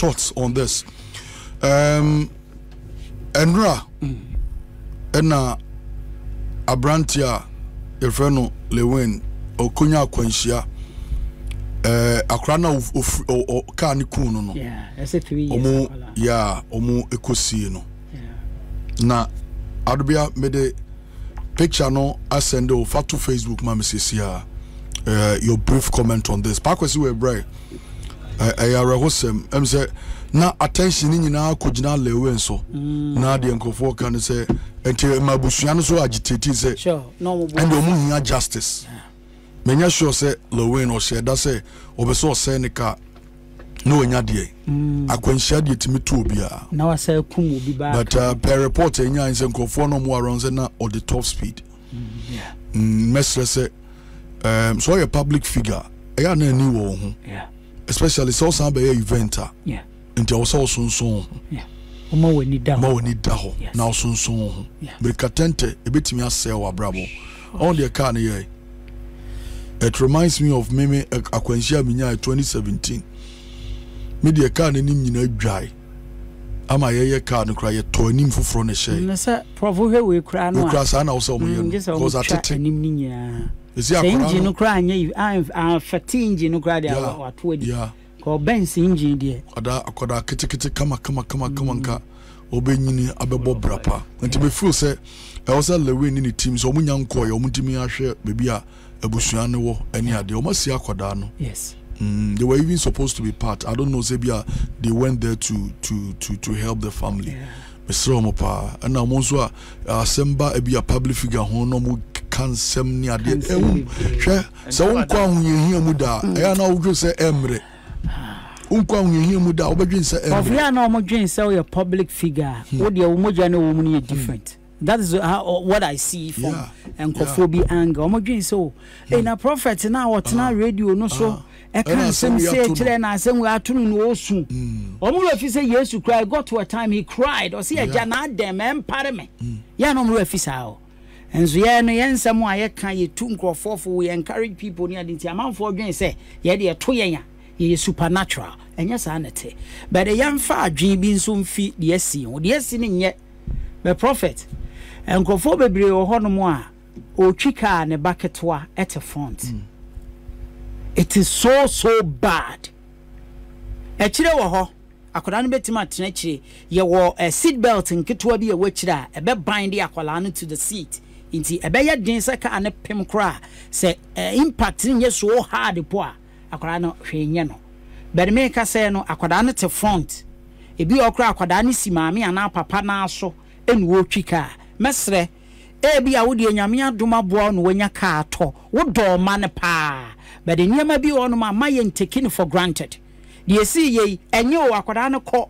thoughts on this. Enra Enna Abrantia Efreno Lewin Okunya Kwenshia Akrana o Kani Kuno no. Yeah, that's 3 years. Omo yeah, omo ekosi no. Yeah. Na Adubia made picture no ascend o fatu Facebook ma mesesia. Your brief comment on this. Pakwesi we bray. I say na attention ni na kujina lewe nso. Na de nkofo kan say enti mabusua no so agitate say. Sure. No mo. And omo hia justice. Menya sure say lewe no share that say obeso say nika no enya de. Akwanhia de timi to obi a. Na wa say kum obi ba. But per report enya say nkofo no mo around say na at the top speed. Yeah. Mesle say so a public figure, I am a new one. Yeah. Especially so some be eventer. Yeah. And also soon soon. Yeah. More need that. More need that. Now soon soon. Yeah. Bricatente a bit me as a bravo. All the can here. It reminds me of Meme Akwanhia Minya 2017. Media can in a dry. Am I a car and cry a toining for furniture? Provoke we cry no grass and also because I take. Engine no cry, I'm fatigued. No cry, I told you. Call Ben's engine, dear. Ada, kitty, come, Obeying a bob rapper. And to be full, say, I was a lewin in the team, so many young coy, Mutimia share, baby, a Bushiano, any idea, Masia Cordano. Yes. They were even supposed to be part. I don't know, Zebia, they went there to help the family. Mr. Omopa, and now Monsua, Semba, a public figure, no can sem near the so unquam you hear muda, I know you say emre. Unquam you hear muda, obedient, sir. If you are normal, Jane, sell your public figure, what your Mojano woman is different. That is what I see from Nkofobi anger. Omojin so, in a prophet now, what now radio, no so. I can't say children are saying we are tuning no soon. Or if you say yes, you cry, got to a time he cried, or see a janad them, and pardon me. Yanom refis and so, yeah, no, and some why I can't tune crop for we encourage people near the amount for again say, yeah, they are toying, he is supernatural, and yes, sanity. But a young far dream being soon feet, yes, or yes, in yet the prophet and crop for baby or honomoa or chica and a bucket at a front. It is so bad. A chihuahua. I could not bet him at nature. You wore a seat belt and get to be a witch there, a bed bind the aqualano to the seat. Inti a bear dinsaker and a pem cry, say impacting yes so hard the poor. Aqualano, Shayano. But make us say no, aquadana to front. A be or crack, aquadani si mammy and our papa now so, and woe chica. Mestre, a be a woody and yamia duma born when your car to wood door man pa. But the near may be on my mind taken for granted. Ye see ye and you are kodano ko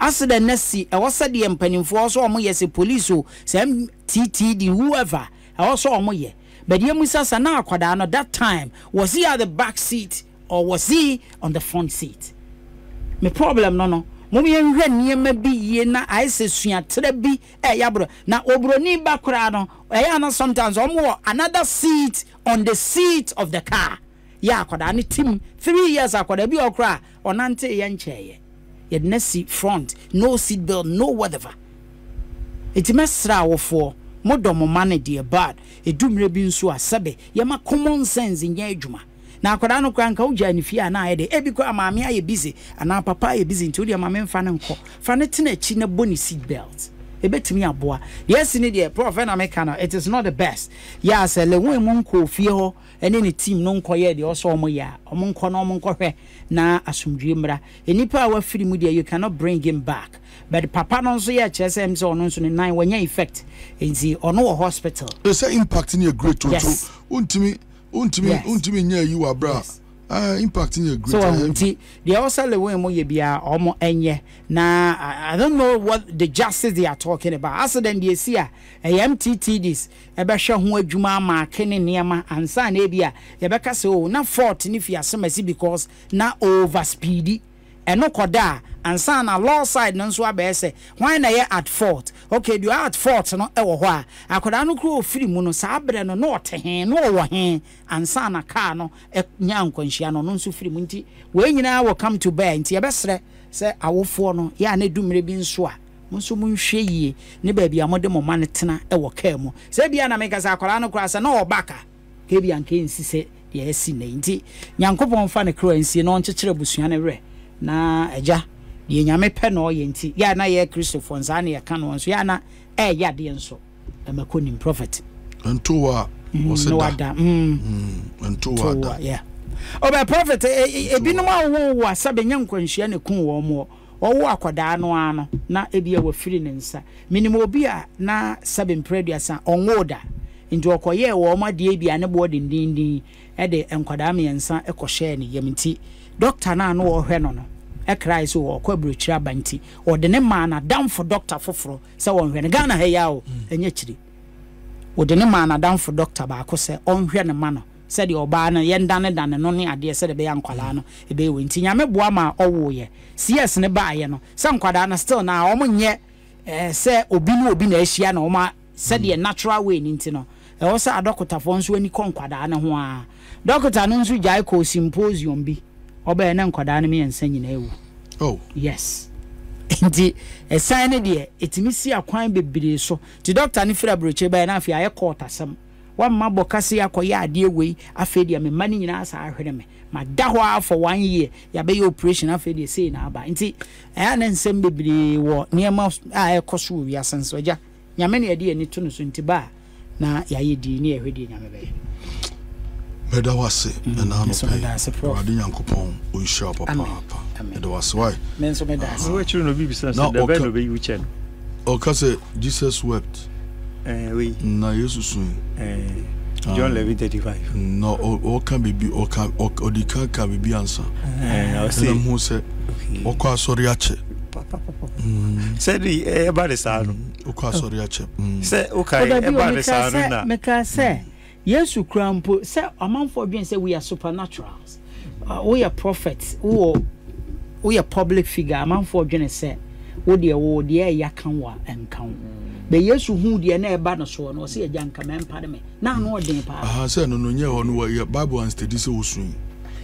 as the Nessie, I was at the empenning for also a moyes a police who sem TTD whoever I also a moye. But ye musasa na kodano that time was he at the back seat or was he on the front seat? My problem no. Mummy and Ren ye may be ye na I say swear trebi a yabro na obroni bakurano ayana sometimes or more another seat on the seat of the car. Ya kodani tim 3 years akodabi okra onante yencheye ye didn't see front no seat belt no whatever it mesra wofo modom mane de bad edumre bi nso asabe ye ma common sense in adwuma na akodano kwanka uja ni fia na ede ebi kwa maame aye busy ana papa aye busy nti udia maame mfa ne nko fa ne tenachi na boni seat belt ebetimi aboa yes ni de prof na make na it is not the best yes lewen mu nko fie ho ene ne team no nkoye de oso omo ya omo nko no omo nkohwe na asumdwe mra enipa wa firi mu de you cannot bring him back but papa no so ya chesem so no so ne nine wanya effect nzi ono hospital it's impacting your great to untimi nya you abra impacting a great so they also lewe mo ye bia omo enye na I don't know what the justice they are talking about as then they see a MTTDs ebehwe ho adwuma ma kene niema ansa na bia ye beka se o na fault ni fi asemasi because na over speedy eno koda ansa na law side no so abese why na ye at fault okay you are at fault no e wo ho a akoda no kru ofiri mu no sa bre no no te hen no wo hen ansa na car no nya nkonhia no no so firi mu nti we nyina wo come to bear nti ye besre say awo fo no ya na dumire bi nso a monso monhwe yie ne ba bia mode moma ne tena e wo ka mu say bia na me kasa akwara no kura say na obaka ke bia nke nsi say ye si na nti nyankopon fa ne kura nsi no nchekere busua ne re na eja ye nyame pe na oye nti ya na ye Christopher nsa na ye ka no nso ya na e ya de nso e makoni prophet antowa wada antowa yeah oba prophet ebinom awu wa sabe nyankwanhia ne kun wo mo owu akoda anu anu na ebia wa firi ne nsa minimo obi a na sabe mpreduasa onwoda nti okoye wo ma de ebia ne bo dindindin e de enkoda me nsa ekohye ne yamnti doctor na anu wo hwe no no e Christ wo kwabrechira abanti o de ne ma na down for doctor foforo se wo hwe ne Ghana he yawo enye chiri o de ne ma na down for doctor ba akose onhwe ne ma no said your banner, yen done and only idea said a bay and colano, a bay winting. I met Buama or Woye. See us in a bayano. Some quadana still now, almost yet, say, Obino Binesian or my said the natural way in Tino. Also a doctor phones when you conquadana. Doctor knows we Jaco symposium be or by an unquadanami and singing. Oh, yes. Indeed, a sign idea. It's missy a quine baby so to Doctor Nifra Bridge by an affair a quarter some. One mambo kasi akoya adie we afedi ya me mani nyina asa ahwere me madahwa for 1 year ya be operation afedi sei na aba nti aya na nsem bebiri wo niema a ekoso wiase nso ja nyame ne ade ani to no so nti ba na ya yedi ne ehwedi nyame be medawase na na no pe wadi yankopon o isha papa medawase why menso medawase we chiru no bibisa se de be no be yuchen o kase Jesus wept. Oui. Na Yesu John 11:35. No, all can be or the can be answered. I say. O kwa soriache. Said the everybody said. O kwa soriache. Say okay everybody said na. Meka say Yesu Krampo say among for being say we are supernaturals. We are prophets. We are public figure among for being say wo de ya kanwa and kan. Be Yesu hu de na eba no so no se ya nka mempa de me na no odin pa aha se no no nye ho no ya Bible and study se osun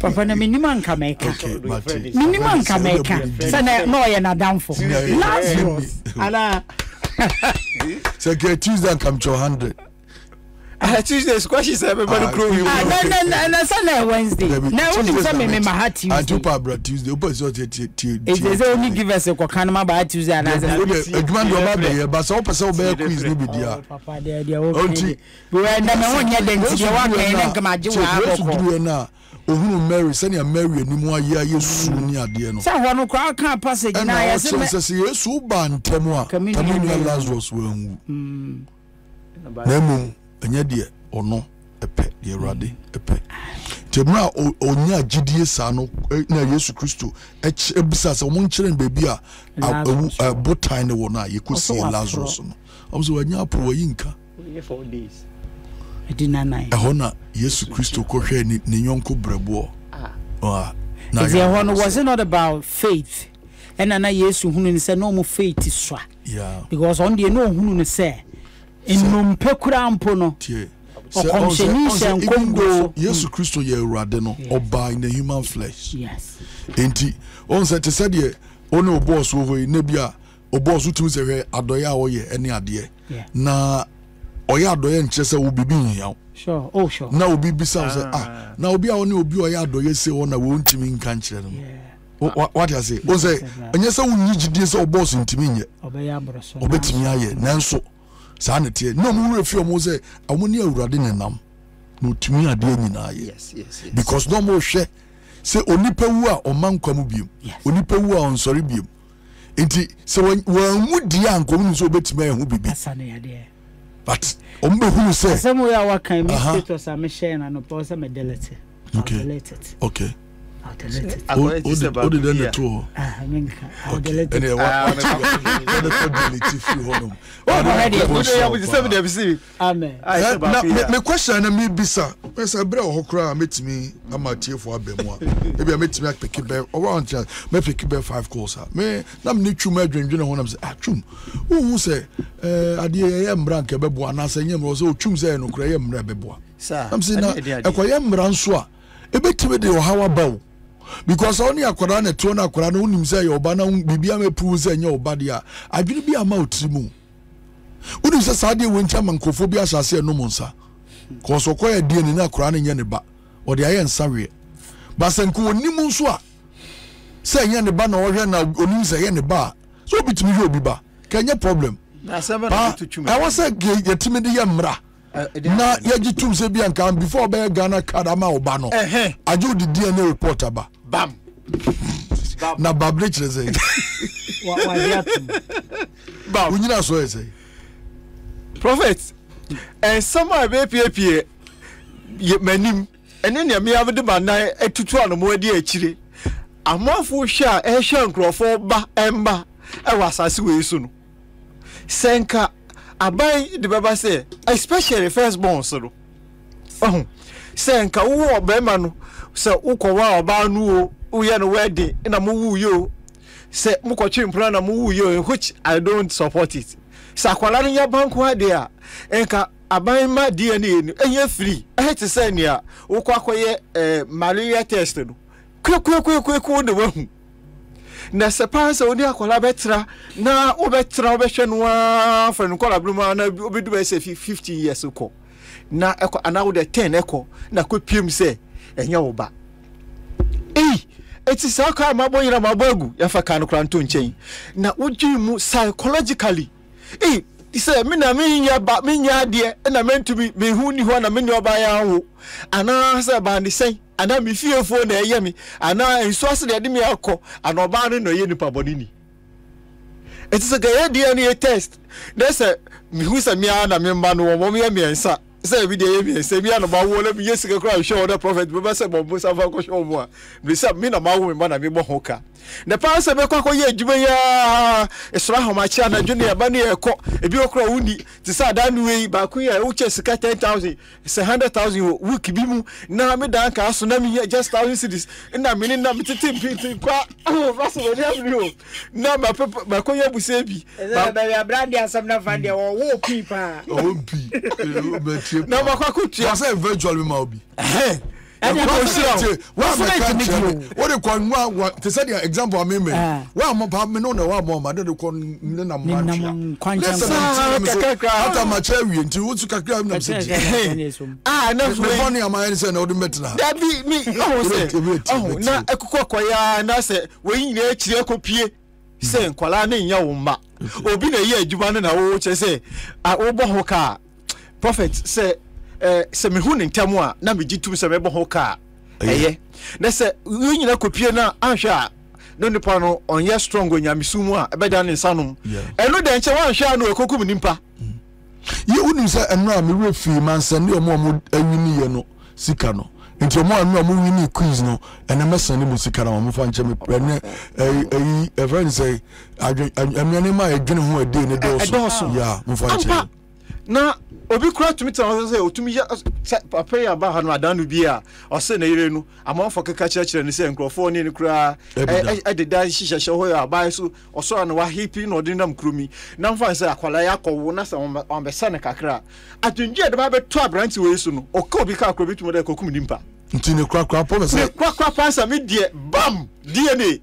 papa na minimum nka meka minimum nka meka sana no ye na Adam fo Lazarus ala so get Tuesday come to 100 Tuesday squash is everybody crow you na sana Wednesday na we say me mahati Tuesday I do pa Tuesday opo so Tuesday only give us a kokan ma ba Tuesday na say adwuma do ma be ba so opo so be quiz no be dia papa there dia okay we na me won ya den ti wa ke na kama ji wa akoko na ohunu Mary say na Mary animu aye Yesu ni ade no say ho no kwa kan passage na ya say Yesu ba ntemu a kamini Lazarus wa nwu nemu anya de ono epe de urade epe temra onya gidie sa no na Yesu Kristo ebisa sa mo nkyere baby a botai ne wona yekosi Lazarus no amso anya apo yinka 4 days edina nine ehona Yesu Kristo ko hwe ne nyonko brebo ah na is there one was it not about faith and ana Yesu hunu ne say no mo faith so yeah because on the no hunu ne say inum pekura ampo no tie Yesu Kristo ye urade no oba in the human flesh yes enti on se te said ye ono boss wo hoyi na bia oboss utu se hwe adoye a wo ye ene ade na oye adoye nche se wo bibi nyawo sure oh sure na obi bisa se ah na obi a wo ne obi oye adoye se wo na wo ntimi nka nchire no what you say on se enye se wo nyigide se oboss ntimi nye obeya abroso obetimi aye nanso sanity no mu refio mo say amoni awurade nenam no tumi ade nyina yes because no mo hwe say onipa wu a omankwa mu biom onipa wu a onsori biom enti se wanwu di anko mu so betime ehu bibi asane yade but ombe hu say some we are working me status am share na no pause me delete okay I'll delete it. I'll delete it. I'll delete it. Because only a Korana Tona Korano Nimse or Bana Bibiame Puze and your Badia, I will be a moutimu. Would you say Sadia Wincham and Kofobia shall say no monsa? Cause so quite a deal in a Koran in Yaniba, or the iron Saria. Basanko Nimunswa say Yaniban or Yana Unimse Yaniba. So be to me, Biba. Can your problem? I was a gay Timidi Mra. Na yaji tumse bianka before be Ghana kadama obano ajo di DNA reporter ba bam na babrich leze wa diatum ba unyina so ese prophet somewhere be papa manim ene ne me have de banan etutu anomo ade akire amafo hwa ehwa nkrofo ba emba e wasase we su no senka abai de baba say especially first born so oh say nka wo obema no say ukowa oba no wo ye no wedding na mo wu yo say mukotwe mpra na mo wu yo which I don't support it say akwala nya banko ade a nka abai ma DNA ni enye free eh te say ni a ukwakwe malaria test no kwe de wahu na sepansa oni akola betra na obetra obehwe noa fren kola bluma na obedu be say 50 years ko na eko anawo de 10 eko na ko piem say enya wo ba eti sa ka mabo yira mabo agu ya fa kan kran to nchen na wodwi mu psychologically say me na me nya ba me nya de na mentumi me hu ni ho na me nya ba ya ho ana say ba ni say ana mi fiefo na eye mi ana enso ase de me akọ ana oba no ye nipa bonini etise ga ye DNA test na say mi hu say me ana me mba no wo me me ensa say bi de ye mi say bi ana ba wo na bi yes ke kra show the prophet be say bo sa fa ko show mo a bi say me na ma wo me ba na me bo hoka na pa say be kwa ko ye adwuma ya esra ho ma chi ana dwune ya ba na ye ko e bi okra wundi ti say da nu we ba ku ye wo che sika 10000 say 100000 week bi mu na me dan ka so na me just 1000 cedis na me ni na me tete piti kwa o raso we ni amrio na ma pe ba ko ye bu se bi ba ya brand ya sam na fan dia wo pi pa o pi na ma kwa ku ti say virtual me ma obi se me hu ntamu a na me jitum se me bo ho ka eye na se nyina kopie na anhwe a no nipa no onye strong onyame sumu a ebeda ne nsanum eno de nche wanhwe a no ekokum nimpa ye unu se eno a me refi mansan ne omo awini ye no sika no nti omo anu omo wini quiz no ene mesan ne mo sika na omo fa nche me prene e friend say amene ma edwene ho ade ne doso ya mo fa nche na obi kura tumi tana say otumi prayer ba hanu adanu bia o se na yire nu amanfo keka kire ne se nkrofo ne ne kura e de dan hihihye ho ya ba so o so an wa hipi no de nam krumi na mfa say akwala ya kowo na se on be se ne kakra atundie de ba be to abranti we su nu o ka obi ka akro bitum de kokum nimpa ntine kura po se kura pansa me die bam DNA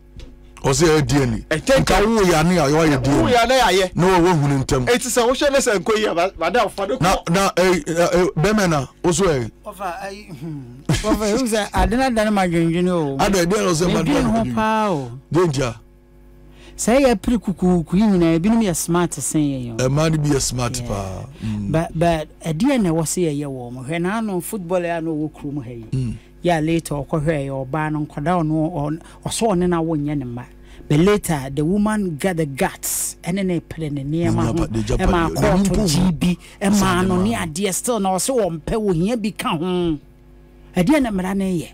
Ose e DNA. Nka wo ya ne ayo ye DNA. Wo ya na aye. Na wo hunu ntem. Eti se wo hwe ne se nko yi ba da ofado ko. Na be me na oso e. Ofa ai. Ofa uza adena dana magenjini o. Ada de no se ma do. Danger. Say ya pri kuku ku yin na ebi no ye smart sen ye yo. E ma be a smart pa. But DNA wo se ye wo mo hwe na no football ya no wo kru mo he yi. Yeah, later or her or ban on Cordon or so on our yanema. But later the woman got the guts and then a pen near my GB and man on near dear still no so on Pew here become a dear Namarane.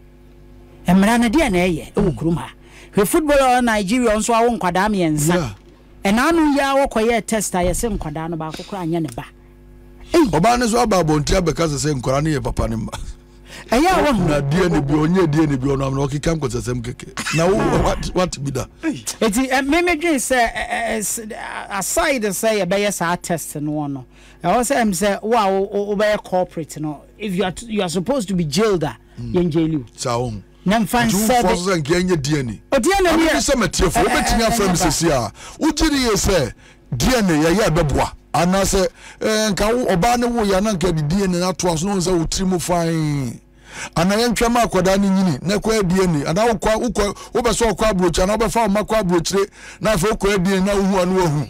Emrana dia na eye e wokruma we footballer Nigeria nso awo nkwada me nsa e na anu ya wokoye testa yesi nkwada no ba kokora anya ne ba oba ne so aba bontia beka sese nkwara ne ye papa ne ma eya awo na dia ne bi onye dia ne bi ono am na okika nkosasem keke na what be that eti me dwen se aside say e be yes a test no ono e wo say em say wa wo be corporate no if you are supposed to be jailed yen jailu saum Nam fan said forces and ganye DNA. O DNA ni se metiefo obetinya from sisi a. Ujiri ye se DNA ya ye beboa. Ana se nka oba ne wo ya na nka DNA na to aso no se otrimu fine. Ana ye ntwema akoda ni nyini na kwa DNA. Ana wo kwa wo be so kwa abrocha na be fa makwa abrochire na fa kwa DNA na hu anu ohu.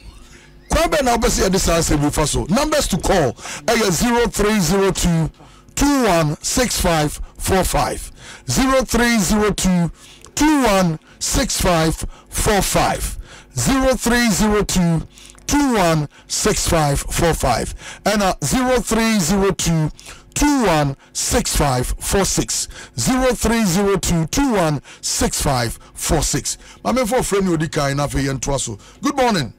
Kwa be na be se de sanse bu faso. Numbers to call. 0302 216545 0302 216545 0302 216545 and 0302 216546 0302 216546. My man for friend Odika in Afi and Twasso. Good morning.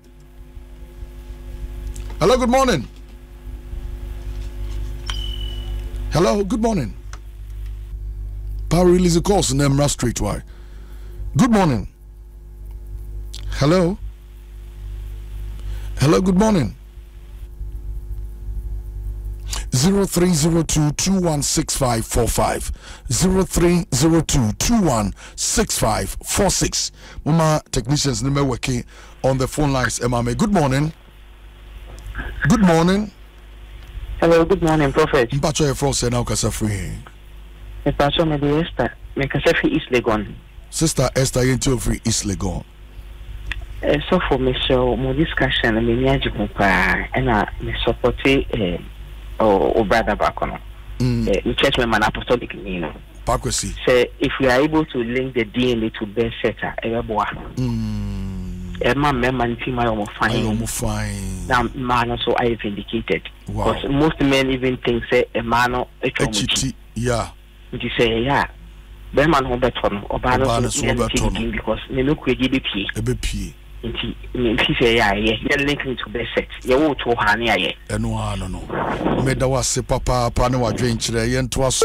Hello, good morning. Hello, good morning. Power release a course in Emra Street. Why? Good morning. Hello. Hello, good morning. 0302 216545 0302 216546. Mama technicians number working on the phone lines. Emame. Good morning. Good morning. Hello, good morning, Prophet. Mpacho Efrose na ukasafri. Mpacho Medi Esther, mekasafri East Legon. Sister Esther, yentio free East Legon. So for me, so my discussion, me niajibu pa, ena me supporti o brother Bakono. Me church me man apostolic ni no. Pakwesi. So if we are able to link the DNA to Ben Seta, eboa. My mem and team are fine. Now, man, so I vindicated. Because most men even think, say, a man, a chichi, yeah. You say, yeah. Berman Hoberton, or Banner's Hoberton, because they look with BP. A BP. She say, yeah, you're linking to best sex. You owe to honey, yeah. And no. Made that was papa, pano, a drink today, and twas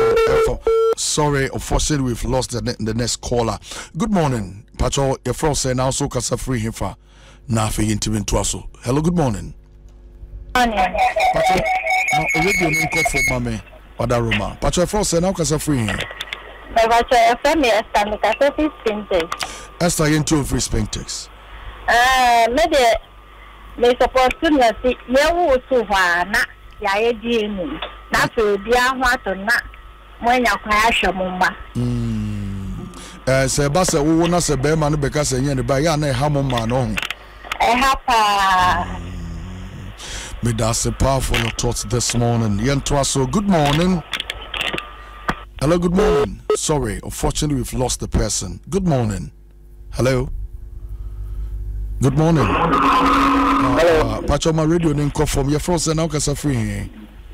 sorry, unfortunately, we've lost the next caller. Good morning. Patrol, your friend say now so can free him for now for intimate twasso. Hello, good morning. Patrol, now radio name call for Mame or that Roma. Patrol, your friend say now can free him. Patrol, friend me Esther, me can say free spintex. Esther, you into free spintex. Maybe me support to me see you so far na ya e di enu na so bi ahwa to na. Se ba se wo na se be ma no beka se nya ne ba ya na ha mo ma no ho e ha pa me that's a powerful thought this morning. Yentwaso, good morning. Hello, good morning. Sorry, unfortunately we've lost the person. Good morning. Hello, good morning. Hello. Pacho my radio name call from your friends now kasafri.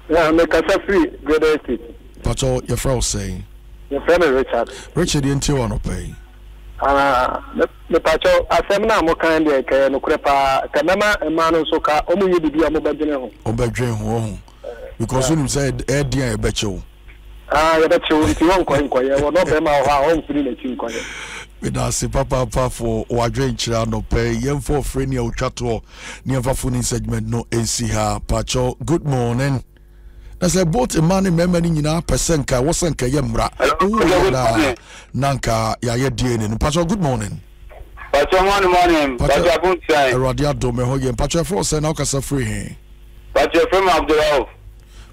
Yeah, me kasafri graduate. Patrol, your friend say. Your friend is Richard. Richard, you didn't want to pay. The patrol, I said, I'm okay. No crepa, Kanama, and Mano Soka, only you be a mobile. Obedrin home. Because when you said, dear, I bet you. I bet you, if you won't coin, I will not be my own feeling. With us, Papa, for Wadrin, no pay, young for friendly or chat or near Vafunin segment, no AC. Patrol, good morning. That's a boat a man in memory in our persenka was Sanka Yemra. Nanka, Yaya Dian. Patrol, good morning. Patrol, good morning. Patrol, good time. Radia Domehoyan. Patrol, Force and Alcasa free. Patrol, from Abdullah.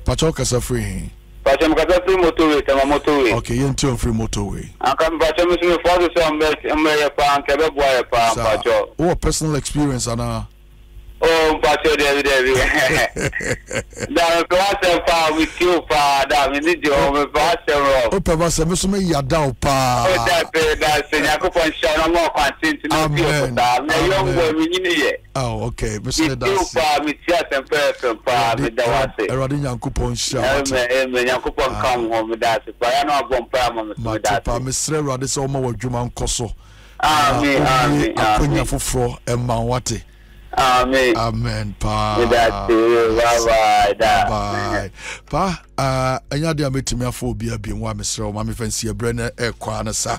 Patrol, Casa free. Patrol, Casa free motorway. I'm a motorway. Okay, you're in two free motorway. I come Patrol, Mr. Father, so I'm Mary Pan, Cabot, Patrol. Oh, personal experience, Anna. Oh, but you did it. That was a with you, Father. We need you over Vassar. Open was a Muslim Yadaupa. That's a Yakupon Shannon more consent to know you. Oh, okay. Mr. Dupar, with just a person, Father, that was a Rodinian coupon shot. Yakupon come home with that. I know I'm going to my dad. Mr. Radis Omo Juman Koso. Amen. For and Mawati. Amen. Amen. Pa. Bye. Bye. Pa. Anya dia metimi afọ obi abinwa mesrɛ o ma me fansi ebrɛ na ekwa na sa